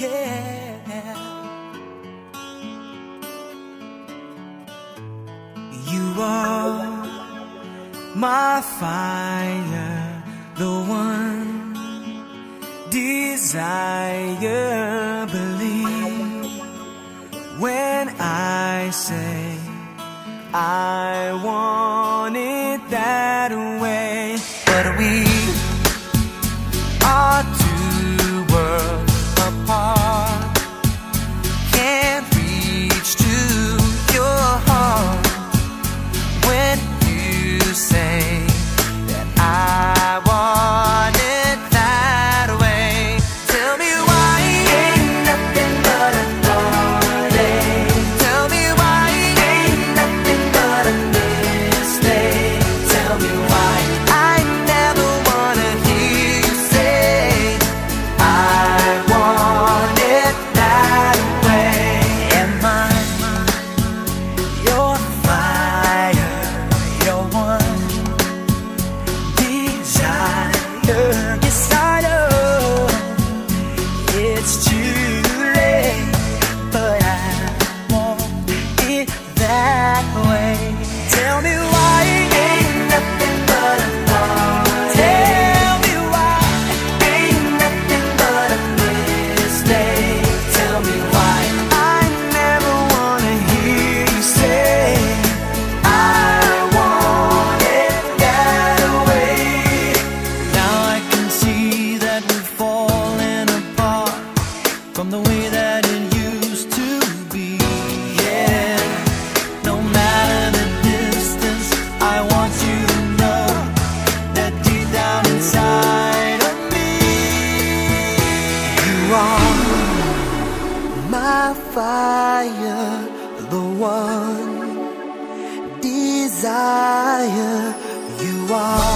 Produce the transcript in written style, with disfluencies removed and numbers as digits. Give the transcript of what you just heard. yeah. You are my fire, the one desire. Believe when I say I want it that way. But we are two worlds apart, can't reach to your heart when you say that I want it that way. Tell me why ain't nothing but a heartache. Tell me why ain't nothing but a mistake. Tell me why I never wanna hear you say I want it that way. Am I your fire, your one desire? Yes, I know it's too late, but I want it that way. Tell me why ain't nothing but a heartache. Tell me why ain't nothing but a mistake. Tell me why I never wanna hear you say I want it that way. Now I can see that we're falling apart from the way that it used to be. Yeah, no matter the distance, I want you to know that deep down inside of me, you are my fire, the one desire. You are